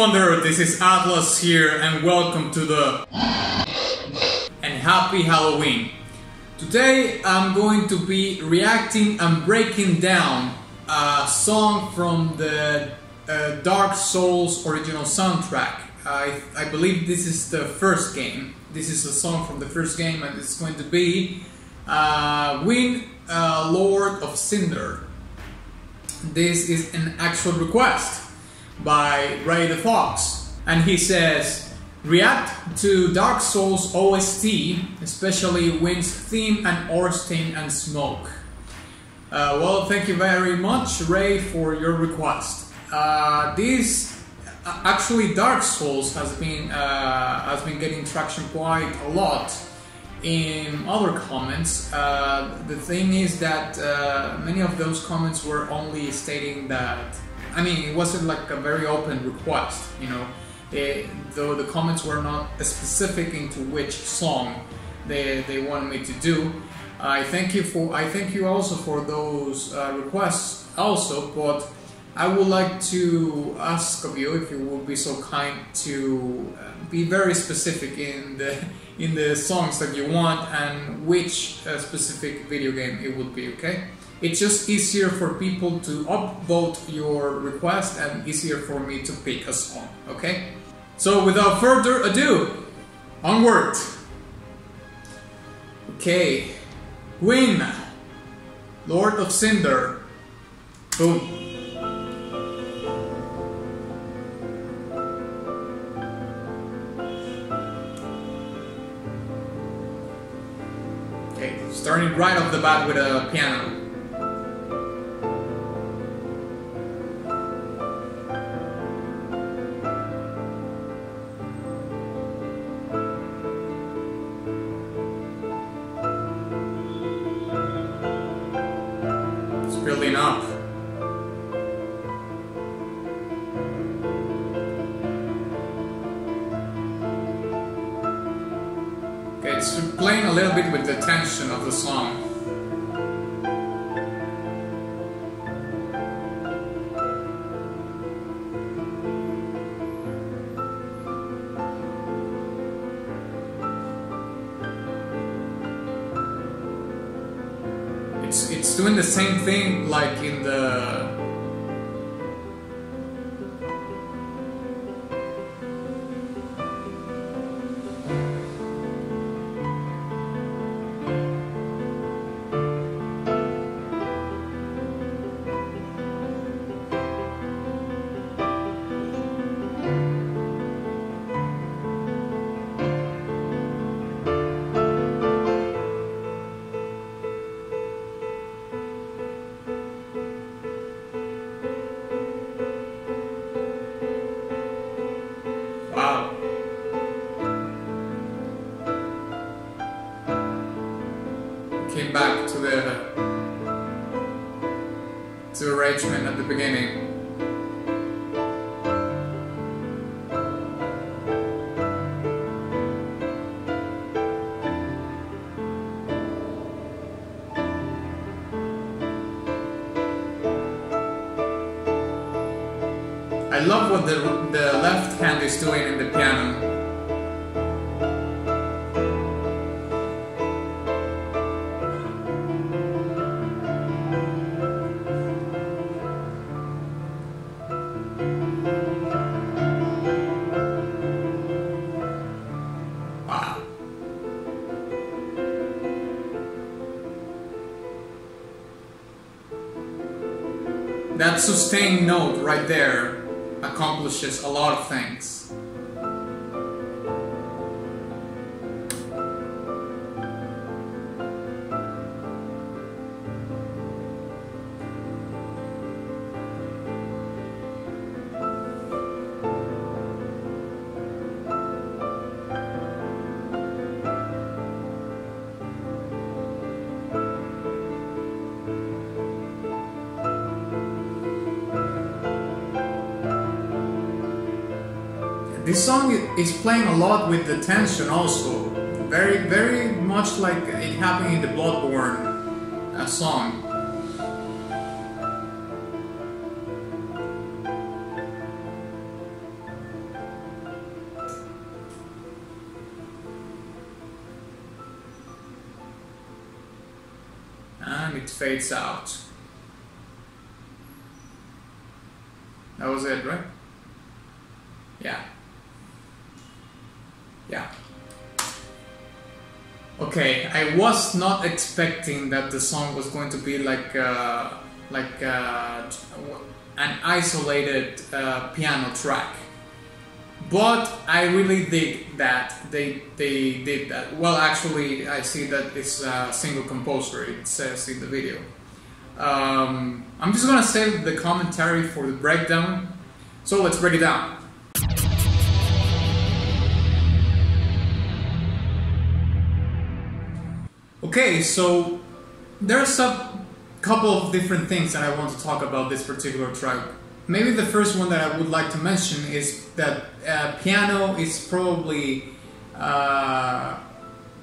Wanderer, this is Atlas here and welcome to the... and happy Halloween. Today I'm going to be reacting and breaking down a song from the Dark Souls original soundtrack. I believe this is the first game. This is a song from the first game and it's going to be Gwyn, Lord of Cinder. This is an actual request by Ray the Fox, and he says, react to Dark Souls OST, especially Gwyn's theme and Orstein and Smoke. Well, thank you very much, Ray, for your request. Actually, Dark Souls has been getting traction quite a lot in other comments. The thing is that many of those comments were only stating that, I mean, it wasn't like a very open request, you know, though the comments were not specific into which song they wanted me to do. I thank you also for those requests also, but I would like to ask of you if you would be so kind to be very specific in the songs that you want and which specific video game it would be, okay? It's just easier for people to upvote your request and easier for me to pick a song, okay? So without further ado, onward! Okay, Gwyn, Lord of Cinder, boom. Okay, starting right off the bat with a piano. Building up. Okay, it's playing a little bit with the tension of the song. It's doing the same thing like in the... Came back to the arrangement at the beginning. I love what the left hand is doing in the piano. That sustained note right there accomplishes a lot of things. This song is playing a lot with the tension also, very, very much like it happened in the Bloodborne song. it fades out. That was it, right? Yeah. Yeah. Okay, I was not expecting that the song was going to be like an isolated piano track. But I really dig that they did that. Well, actually, I see that it's a single composer, it says in the video. I'm just gonna save the commentary for the breakdown. So let's break it down. Okay, so there's a couple of different things that I want to talk about this particular track. Maybe the first one that I would like to mention is that piano is probably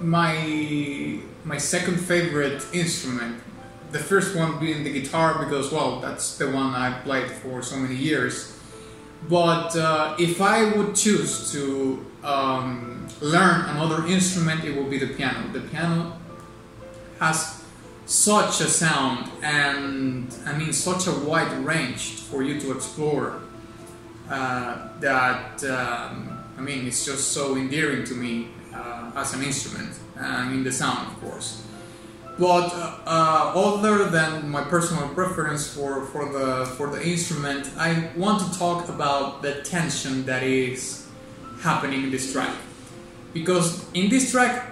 my second favorite instrument. The first one being the guitar because, well, that's the one I played for so many years. But if I would choose to learn another instrument, it would be the piano. The piano has such a sound and, I mean, such a wide range for you to explore that, I mean, it's just so endearing to me as an instrument. I mean, the sound, of course. But other than my personal preference for the instrument, I want to talk about the tension that is happening in this track. Because in this track,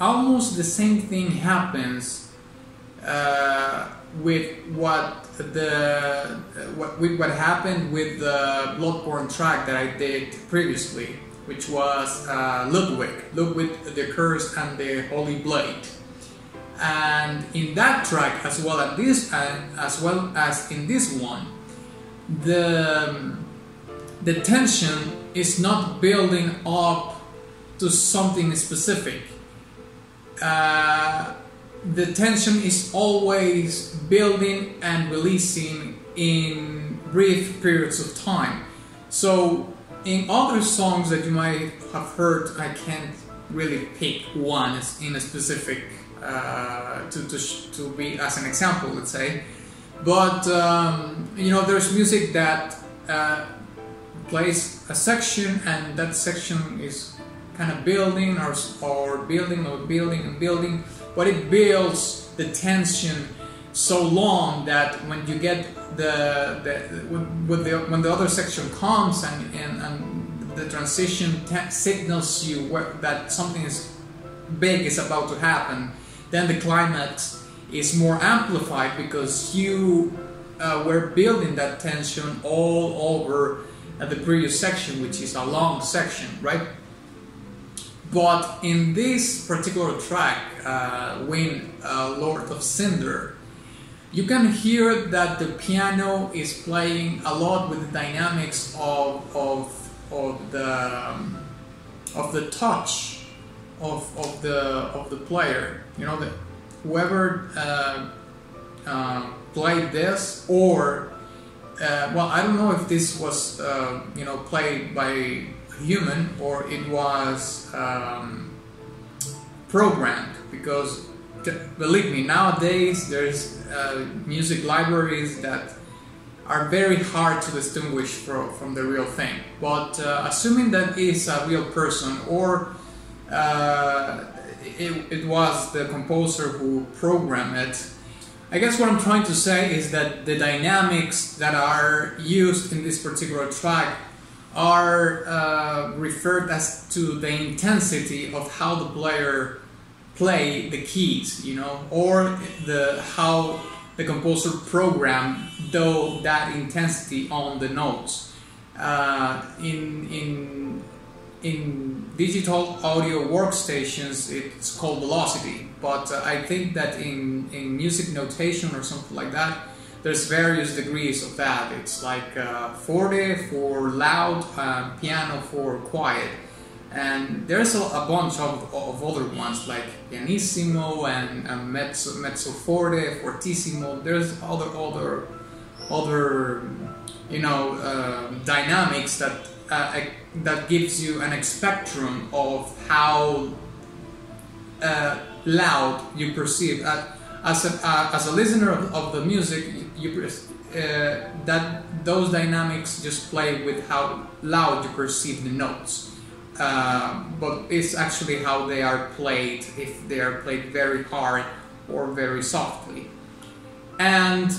almost the same thing happens with what happened with the Bloodborne track that I did previously, which was Ludwig, the Curse and the Holy Blade. And in that track, as well as in this one, the tension is not building up to something specific. The tension is always building and releasing in brief periods of time. So in other songs that you might have heard, I can't really pick one in a specific to be as an example, let's say. But you know, there's music that plays a section, and that section is kind of building or building, but it builds the tension so long that when you get when the other section comes and the transition signals you that something is big is about to happen, then the climax is more amplified because you were building that tension all over the previous section, which is a long section, right? But in this particular track, Gwyn, Lord of Cinder, you can hear that the piano is playing a lot with the dynamics of the touch of the player. You know, whoever played this, or well, I don't know if this was you know, played by human or it was programmed, because believe me, nowadays there's music libraries that are very hard to distinguish from the real thing. But assuming that it's a real person, or it was the composer who programmed it, I guess what I'm trying to say is that the dynamics that are used in this particular track are referred as to the intensity of how the player play the keys, you know, or how the composer programmed that intensity on the notes. In digital audio workstations, it's called velocity, but I think that in music notation or something like that, there's various degrees of that. It's like forte for loud, piano for quiet, and there's a bunch of other ones like pianissimo and mezzo forte, fortissimo. There's other you know, dynamics that gives you an spectrum of how loud you perceive. as a listener of the music, you that those dynamics just play with how loud you perceive the notes. But it's actually how they are played, if they are played very hard or very softly. And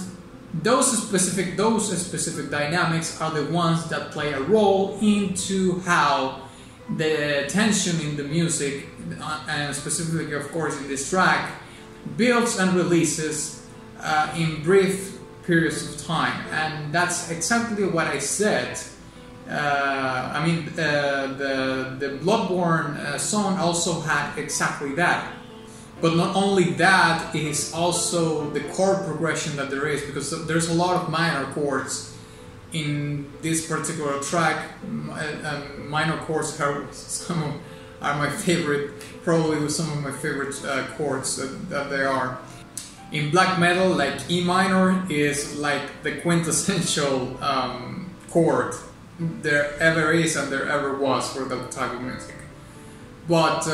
those specific dynamics are the ones that play a role into how the tension in the music, and specifically of course in this track, builds and releases in brief periods of time. And that's exactly what I said. I mean, the Bloodborne song also had exactly that. But not only that, is also the chord progression that there is, because there's a lot of minor chords in this particular track. Minor chords are my favorite, probably some of my favorite chords that there are. In black metal, like E minor is like the quintessential chord there ever is and there ever was for that type of music. But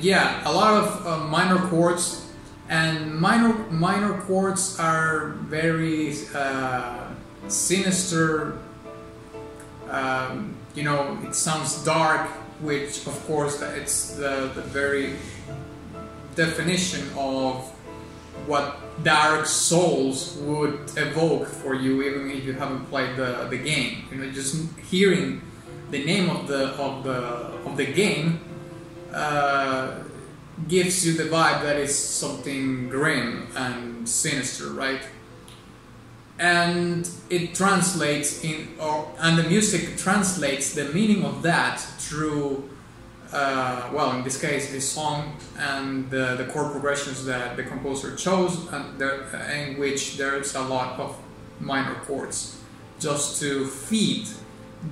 yeah, a lot of minor chords, and minor chords are very sinister. You know, it sounds dark, which of course it's the very definition of what Dark Souls would evoke for you, even if you haven't played the game. You know, just hearing the name of the game gives you the vibe that is something grim and sinister, right? And it translates in, and the music translates the meaning of that through, well, in this case, this song and the chord progressions that the composer chose, and in which there's a lot of minor chords, just to feed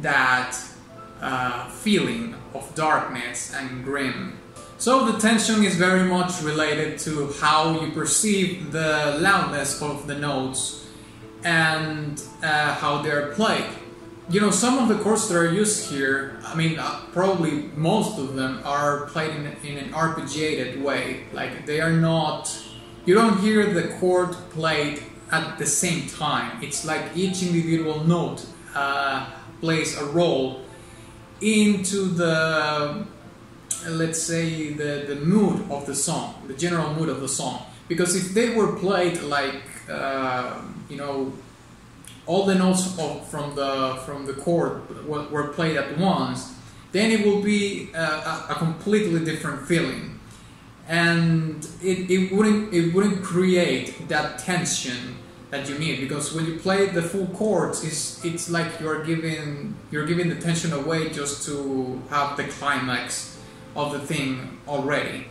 that feeling of darkness and grim. So the tension is very much related to how you perceive the loudness of the notes and how they're played. You know, some of the chords that are used here, I mean, probably most of them are played in an arpeggiated way. Like, they are not, you don't hear the chord played at the same time. It's like each individual note plays a role into the, let's say, the mood of the song, the general mood of the song. Because if they were played like, you know, all the notes from the chord were played at once, then it will be a completely different feeling, and it wouldn't create that tension that you need, because when you play the full chords, it's like you're giving the tension away just to have the climax of the thing already.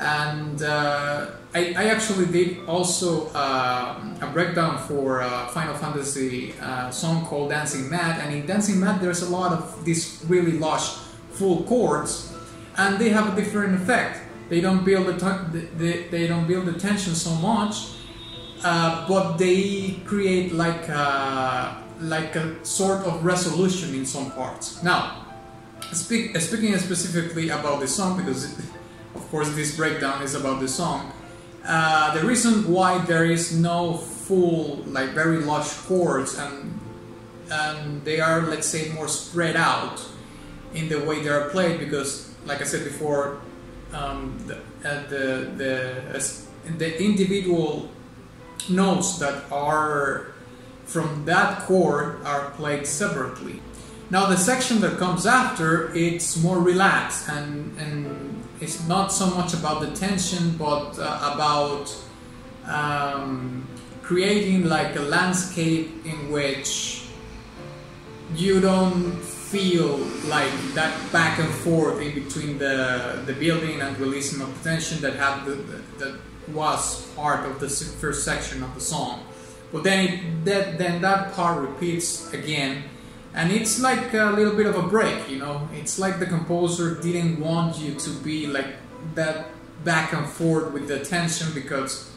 And I actually did also a breakdown for a Final Fantasy song called Dancing Mad, and in Dancing Mad there's a lot of these really lush full chords, and they have a different effect. They don't build the tension so much, but they create like a sort of resolution in some parts. Now, speaking specifically about the song, because of course this breakdown is about the song, the reason why there is no full, like very lush chords, and they are, let's say, more spread out in the way they are played, because like I said before, the individual notes that are from that chord are played separately. Now the section that comes after, it's more relaxed, and it's not so much about the tension, but about creating like a landscape in which you don't feel like that back and forth in between the building and releasing of tension that had that was part of the first section of the song. But then that part repeats again. And it's like a little bit of a break, you know. It's like the composer didn't want you to be like that back and forth with the tension, because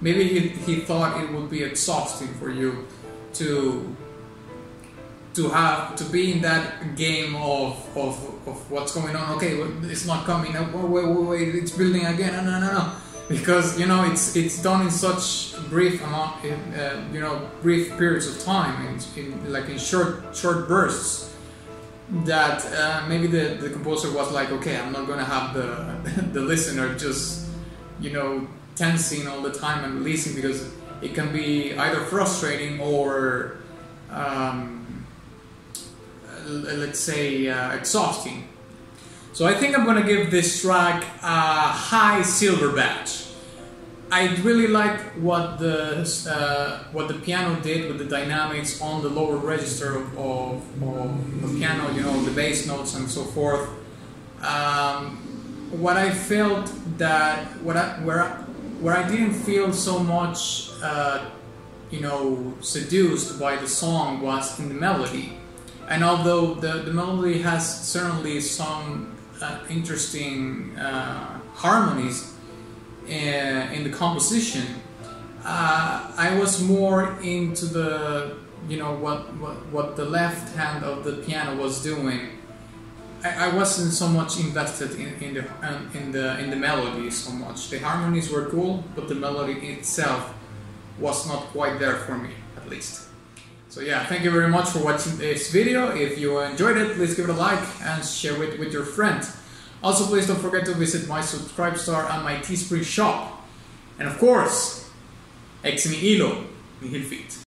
maybe he thought it would be exhausting for you to be in that game of what's going on. Okay, well, it's not coming. Wait, it's building again. No. because you know it's done in such brief amount, you know, brief periods of time, in short bursts, that maybe the composer was like, okay, I'm not gonna have the listener just, you know, tensing all the time and releasing, because it can be either frustrating or let's say exhausting. So I think I'm going to give this track a high silver badge. I really liked what the piano did with the dynamics on the lower register of the piano, you know, the bass notes and so forth. What I felt that where I didn't feel so much, you know, seduced by the song was in the melody. And although the melody has certainly some interesting harmonies in the composition, I was more into the, you know, what the left hand of the piano was doing. I wasn't so much invested in the melody so much. The harmonies were cool, but the melody itself was not quite there for me, at least. So yeah, thank you very much for watching this video. If you enjoyed it, please give it a like and share it with your friends. Also, please don't forget to visit my Subscribestar and my Teespring shop. And of course, ex nihilo, nihil fit.